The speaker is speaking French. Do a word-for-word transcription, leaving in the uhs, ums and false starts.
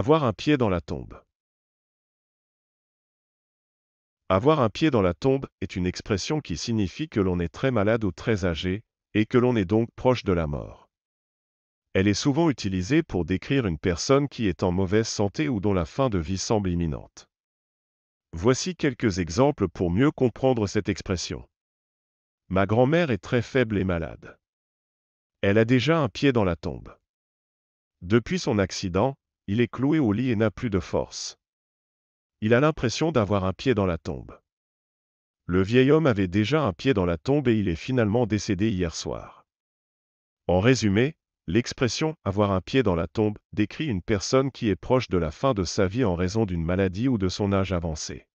Avoir un pied dans la tombe. Avoir un pied dans la tombe est une expression qui signifie que l'on est très malade ou très âgé, et que l'on est donc proche de la mort. Elle est souvent utilisée pour décrire une personne qui est en mauvaise santé ou dont la fin de vie semble imminente. Voici quelques exemples pour mieux comprendre cette expression. Ma grand-mère est très faible et malade. Elle a déjà un pied dans la tombe. Depuis son accident, il est cloué au lit et n'a plus de force. Il a l'impression d'avoir un pied dans la tombe. Le vieil homme avait déjà un pied dans la tombe et il est finalement décédé hier soir. En résumé, l'expression « avoir un pied dans la tombe » décrit une personne qui est proche de la fin de sa vie en raison d'une maladie ou de son âge avancé.